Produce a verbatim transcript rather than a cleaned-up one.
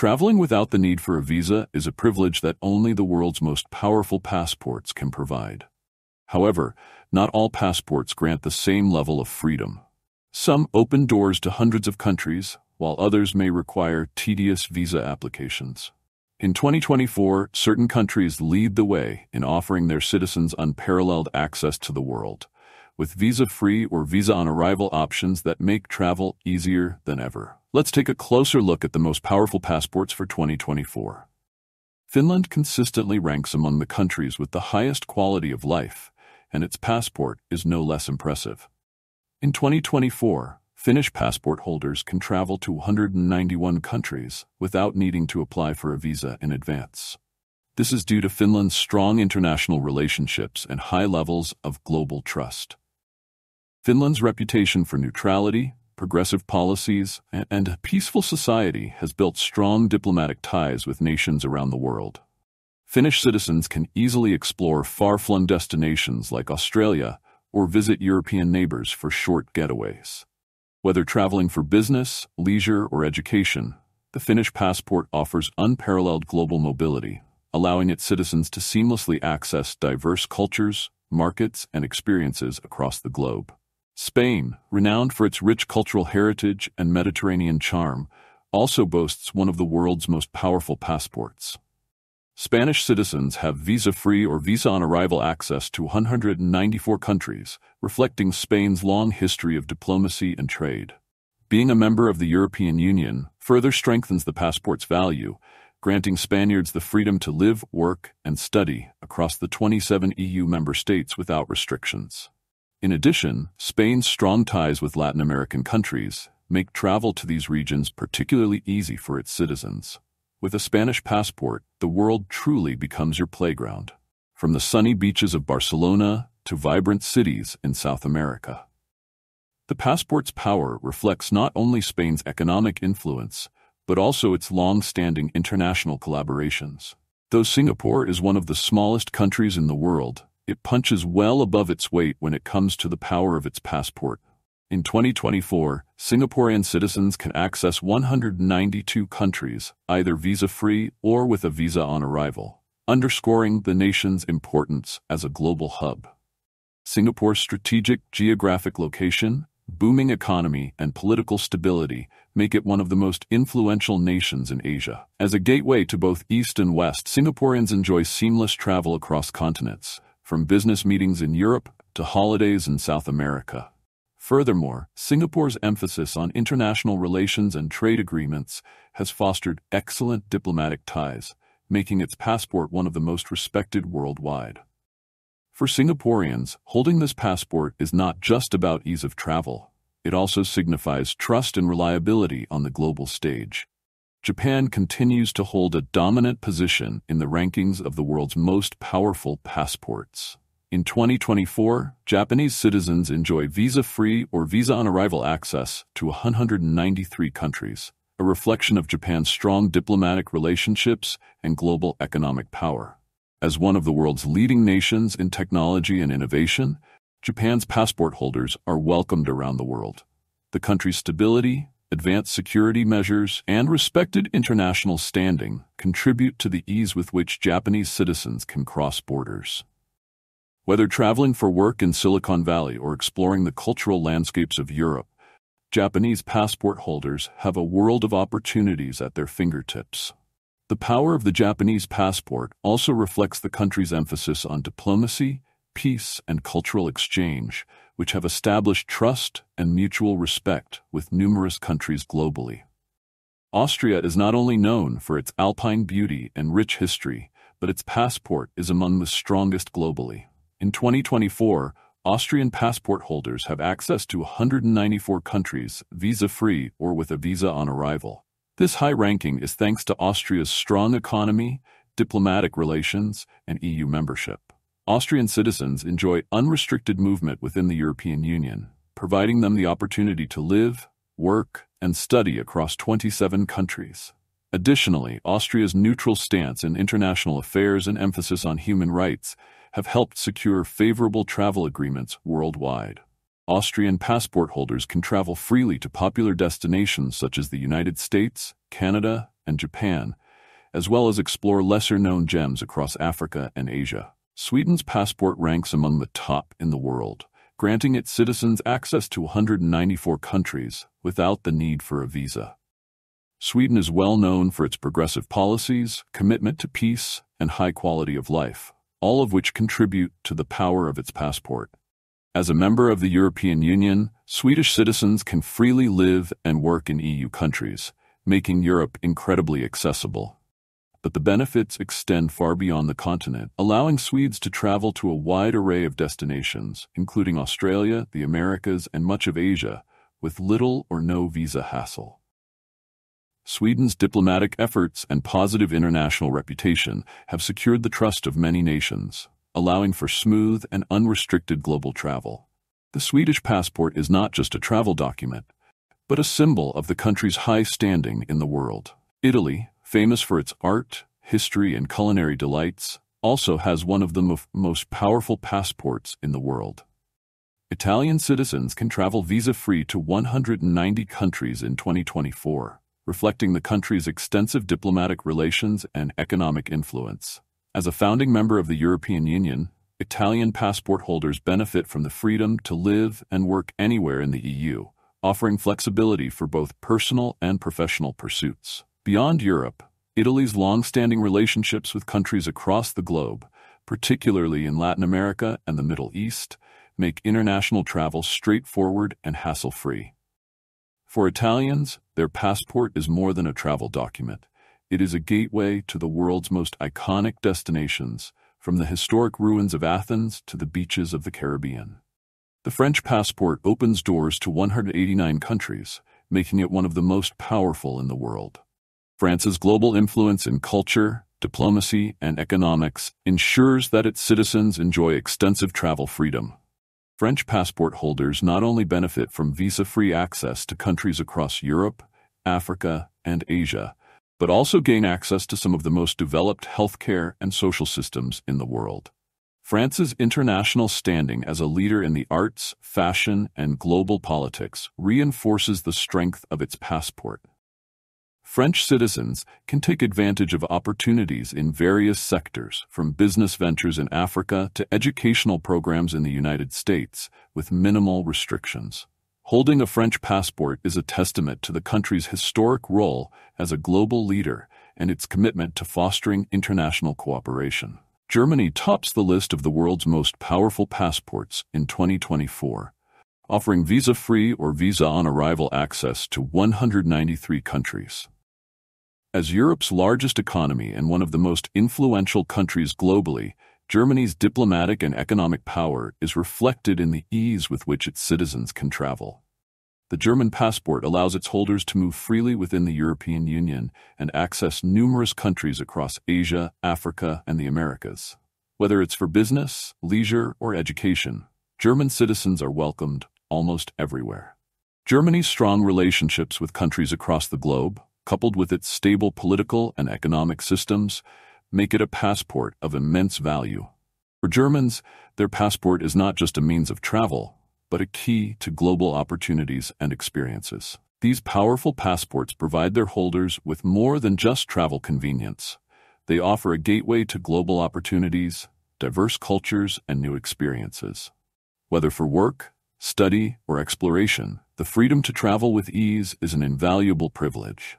Traveling without the need for a visa is a privilege that only the world's most powerful passports can provide. However, not all passports grant the same level of freedom. Some open doors to hundreds of countries, while others may require tedious visa applications. In twenty twenty-four, certain countries lead the way in offering their citizens unparalleled access to the world, with visa-free or visa-on-arrival options that make travel easier than ever. Let's take a closer look at the most powerful passports for twenty twenty-four. Finland consistently ranks among the countries with the highest quality of life, and its passport is no less impressive. In twenty twenty-four, Finnish passport holders can travel to one hundred ninety-one countries without needing to apply for a visa in advance. This is due to Finland's strong international relationships and high levels of global trust. Finland's reputation for neutrality, progressive policies, and a peaceful society has built strong diplomatic ties with nations around the world. Finnish citizens can easily explore far-flung destinations like Australia or visit European neighbors for short getaways. Whether traveling for business, leisure, or education, the Finnish passport offers unparalleled global mobility, allowing its citizens to seamlessly access diverse cultures, markets, and experiences across the globe. Spain, renowned for its rich cultural heritage and Mediterranean charm, also boasts one of the world's most powerful passports. Spanish citizens have visa-free or visa-on-arrival access to one hundred ninety-four countries, reflecting Spain's long history of diplomacy and trade. Being a member of the European Union further strengthens the passport's value, granting Spaniards the freedom to live, work, and study across the twenty-seven E U member states without restrictions. In addition, Spain's strong ties with Latin American countries make travel to these regions particularly easy for its citizens. With a Spanish passport, the world truly becomes your playground, from the sunny beaches of Barcelona to vibrant cities in South America. The passport's power reflects not only Spain's economic influence, but also its long-standing international collaborations. Though Singapore is one of the smallest countries in the world, it punches well above its weight when it comes to the power of its passport. In twenty twenty-four, Singaporean citizens can access one hundred ninety-two countries, either visa-free or with a visa on arrival, underscoring the nation's importance as a global hub. Singapore's strategic geographic location, booming economy, and political stability make it one of the most influential nations in Asia. As a gateway to both East and West, Singaporeans enjoy seamless travel across continents, from business meetings in Europe to holidays in South America. Furthermore, Singapore's emphasis on international relations and trade agreements has fostered excellent diplomatic ties, making its passport one of the most respected worldwide. For Singaporeans, holding this passport is not just about ease of travel. It also signifies trust and reliability on the global stage. Japan continues to hold a dominant position in the rankings of the world's most powerful passports. In twenty twenty-four, Japanese citizens enjoy visa-free or visa-on-arrival access to one hundred ninety-three countries, a reflection of Japan's strong diplomatic relationships and global economic power. As one of the world's leading nations in technology and innovation, Japan's passport holders are welcomed around the world. The country's stability, advanced security measures, and respected international standing contribute to the ease with which Japanese citizens can cross borders. Whether traveling for work in Silicon Valley or exploring the cultural landscapes of Europe, Japanese passport holders have a world of opportunities at their fingertips. The power of the Japanese passport also reflects the country's emphasis on diplomacy, peace, and cultural exchange, which have established trust and mutual respect with numerous countries globally. Austria is not only known for its alpine beauty and rich history, but its passport is among the strongest globally. In twenty twenty-four, Austrian passport holders have access to one hundred ninety-four countries, visa-free or with a visa on arrival. This high ranking is thanks to Austria's strong economy, diplomatic relations, and E U membership. Austrian citizens enjoy unrestricted movement within the European Union, providing them the opportunity to live, work, and study across twenty-seven countries. Additionally, Austria's neutral stance in international affairs and emphasis on human rights have helped secure favorable travel agreements worldwide. Austrian passport holders can travel freely to popular destinations such as the United States, Canada, and Japan, as well as explore lesser-known gems across Africa and Asia. Sweden's passport ranks among the top in the world, granting its citizens access to one hundred ninety-four countries without the need for a visa. Sweden is well known for its progressive policies, commitment to peace, and high quality of life, all of which contribute to the power of its passport. As a member of the European Union, Swedish citizens can freely live and work in E U countries, making Europe incredibly accessible. But the benefits extend far beyond the continent, allowing Swedes to travel to a wide array of destinations, including Australia, the Americas, and much of Asia, with little or no visa hassle. Sweden's diplomatic efforts and positive international reputation have secured the trust of many nations, allowing for smooth and unrestricted global travel. The Swedish passport is not just a travel document, but a symbol of the country's high standing in the world. Italy, famous for its art, history, and culinary delights, also has one of the mo- most powerful passports in the world. Italian citizens can travel visa-free to one hundred ninety countries in twenty twenty-four, reflecting the country's extensive diplomatic relations and economic influence. As a founding member of the European Union, Italian passport holders benefit from the freedom to live and work anywhere in the E U, offering flexibility for both personal and professional pursuits. Beyond Europe, Italy's long-standing relationships with countries across the globe, particularly in Latin America and the Middle East, make international travel straightforward and hassle-free. For Italians, their passport is more than a travel document. It is a gateway to the world's most iconic destinations, from the historic ruins of Athens to the beaches of the Caribbean. The French passport opens doors to one hundred eighty-nine countries, making it one of the most powerful in the world. France's global influence in culture, diplomacy, and economics ensures that its citizens enjoy extensive travel freedom. French passport holders not only benefit from visa-free access to countries across Europe, Africa, and Asia, but also gain access to some of the most developed healthcare and social systems in the world. France's international standing as a leader in the arts, fashion, and global politics reinforces the strength of its passport. French citizens can take advantage of opportunities in various sectors, from business ventures in Africa to educational programs in the United States, with minimal restrictions. Holding a French passport is a testament to the country's historic role as a global leader and its commitment to fostering international cooperation. Germany tops the list of the world's most powerful passports in twenty twenty-four, offering visa-free or visa-on-arrival access to one hundred ninety-three countries. As Europe's largest economy and one of the most influential countries globally, Germany's diplomatic and economic power is reflected in the ease with which its citizens can travel. The German passport allows its holders to move freely within the European Union and access numerous countries across Asia, Africa, and the Americas. Whether it's for business, leisure, or education, German citizens are welcomed almost everywhere. Germany's strong relationships with countries across the globe, coupled with its stable political and economic systems, make it a passport of immense value. For Germans, their passport is not just a means of travel, but a key to global opportunities and experiences. These powerful passports provide their holders with more than just travel convenience. They offer a gateway to global opportunities, diverse cultures, and new experiences. Whether for work, study, or exploration, the freedom to travel with ease is an invaluable privilege.